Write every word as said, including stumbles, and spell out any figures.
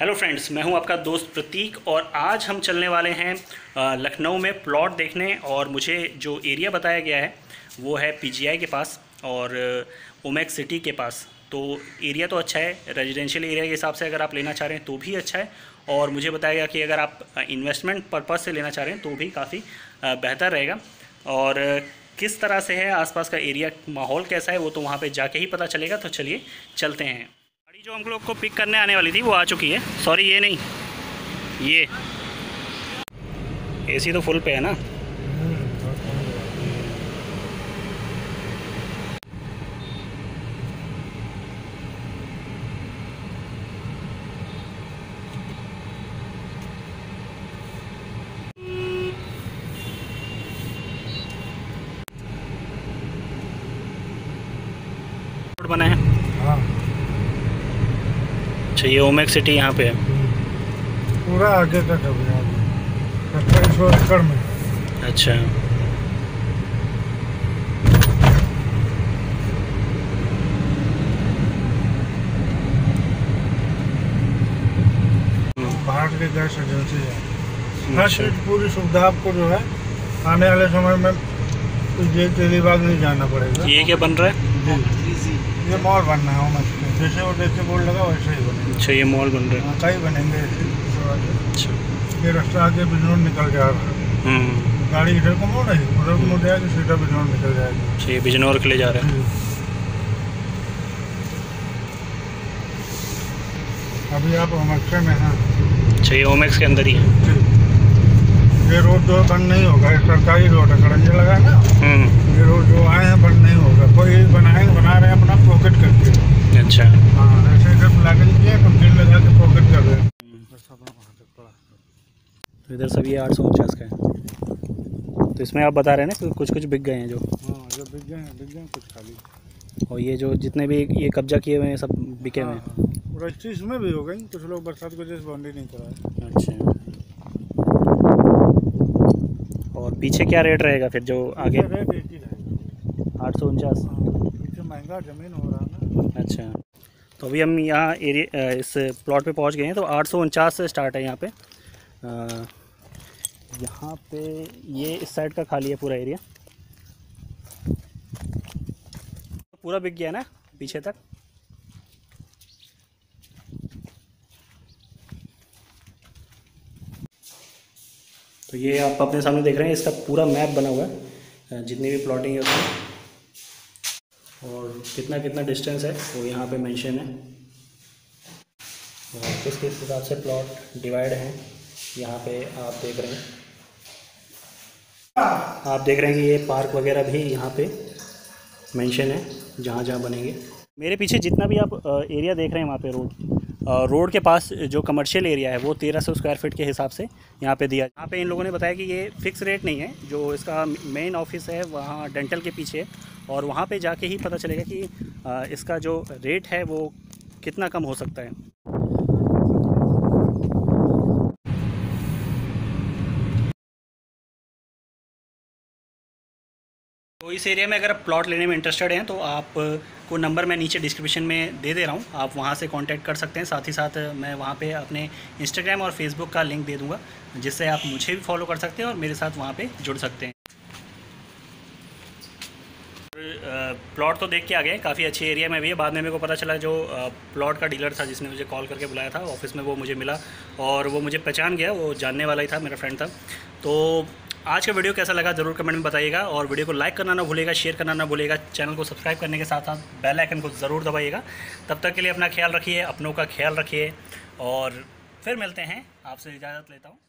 Hello friends, मैं हूं आपका दोस्त प्रतीक और आज हम चलने वाले हैं लखनऊ में प्लॉट देखने। और मुझे जो एरिया बताया गया है वो है पीजीआई के पास और ओमेक्स सिटी के पास। तो एरिया तो अच्छा है, रेजिडेंशियल एरिया के हिसाब से अगर आप लेना चाह रहे हैं तो भी अच्छा है। और मुझे बताया गया कि अगर आप इन्वेस्टमेंट पर्पज़ से लेना चाह रहे हैं तो भी काफ़ी बेहतर रहेगा। और किस तरह से है, आसपास का एरिया, माहौल कैसा है, वो तो वहाँ पर जाके ही पता चलेगा। तो चलिए चलते हैं। जो हम लोग को पिक करने आने वाली थी वो आ चुकी है। सॉरी, ये नहीं, ये एसी तो फुल पे है ना। रोड बना है। अच्छा, ये ओमेक्स सिटी यहाँ पे है पूरा आगे तक में। अच्छा, बाहर की गैस एजेंसी है। हर चीज पूरी सुविधा आपको जो है आने वाले समय में ये चारबाग नहीं जाना पड़ेगा। ये क्या बन रहा है? ये मॉल बनना है ओमेक्स में, जैसे वो जैसे बोर्ड लगा वैसे ही बनेगा। अच्छा, ये मॉल बन रहा है। कई बनेंगे। अच्छा, ये रास्ता आगे बिजनौर निकल जा रहा है। गाड़ी इधर को मोड़ नहीं, उधर को मोड़ जाएगी, सीधा बिजनौर निकल जाएगी। अच्छा, ये बिजनौर के लिए जा रहा है। अभी आप ओमेक्स में हैं। अच्छा, ये ओमेक्स के अंदर ही है। ये रोड जो बंद नहीं होगा, सरकारी रोड है, करंजा लगा है ना। ये रोड जो आए हैं बंद नहीं होगा, कोई बनाएंगे, बना रहे हैं अपना पॉकेट करके। अच्छा, हाँ, ऐसे इधर लागल किया तो बिल लगा के पॉकेट कर रहे हैं। तो इधर सब ये आठ सौ उनचास का है। तो इसमें आप बता रहे हैं ना कुछ कुछ बिक गए हैं जो हाँ जो बिक गए हैं बिक गए हैं कुछ खाली। और ये जो जितने भी ये कब्जा किए हुए हैं सब बिके हुए हैं। रजिस्ट्री इसमें भी हो गई, कुछ लोग बरसात की वजह से बाउंड्री नहीं कराए। अच्छा, और पीछे क्या रेट रहेगा फिर जो आगे? रेट एक ही रहेगा, आठ सौ उनचास। पीछे महंगा जमीन हो रहा है। अच्छा, तो अभी हम यहाँ एरिया इस प्लॉट पे पहुँच गए हैं। तो आठ सौ उनचास से स्टार्ट है यहाँ पे। आ, यहाँ पे ये इस साइड का खाली है पूरा एरिया, पूरा बिक गया ना पीछे तक। तो ये आप अपने सामने देख रहे हैं, इसका पूरा मैप बना हुआ है जितनी भी प्लॉटिंग है उसमें, और कितना कितना डिस्टेंस है वो यहाँ पे मेंशन है, और किस किस हिसाब से प्लॉट डिवाइड हैं यहाँ पे आप देख रहे हैं। आप देख रहे हैं कि ये पार्क वगैरह भी यहाँ पे मेंशन है जहाँ जहाँ बनेंगे। मेरे पीछे जितना भी आप एरिया देख रहे हैं वहाँ पे रोड रोड के पास जो कमर्शियल एरिया है वो तेरह सौ स्क्वायर फीट के हिसाब से यहाँ पे दिया। यहाँ पे इन लोगों ने बताया कि ये फिक्स रेट नहीं है, जो इसका मेन ऑफिस है वहाँ डेंटल के पीछे, और वहाँ पे जाके ही पता चलेगा कि इसका जो रेट है वो कितना कम हो सकता है। तो इस एरिया में अगर आप प्लॉट लेने में इंटरेस्टेड हैं तो आप को नंबर मैं नीचे डिस्क्रिप्शन में दे दे रहा हूँ, आप वहाँ से कांटेक्ट कर सकते हैं। साथ ही साथ मैं वहाँ पे अपने इंस्टाग्राम और फेसबुक का लिंक दे दूँगा, जिससे आप मुझे भी फॉलो कर सकते हैं और मेरे साथ वहाँ पे जुड़ सकते हैं। प्लॉट तो देख के आ गए, काफ़ी अच्छे एरिया में भी है। बाद में मेरे को पता चला जो प्लॉट का डीलर था जिसने मुझे कॉल करके बुलाया था ऑफिस में, वो मुझे मिला और वो मुझे पहचान गया, वो जानने वाला ही था, मेरा फ्रेंड था। तो आज का वीडियो कैसा लगा ज़रूर कमेंट में बताइएगा, और वीडियो को लाइक करना ना भूलिएगा, शेयर करना ना भूलिएगा, चैनल को सब्सक्राइब करने के साथ साथ बेल आइकन को ज़रूर दबाइएगा। तब तक के लिए अपना ख्याल रखिए, अपनों का ख्याल रखिए, और फिर मिलते हैं। आपसे इजाज़त लेता हूँ।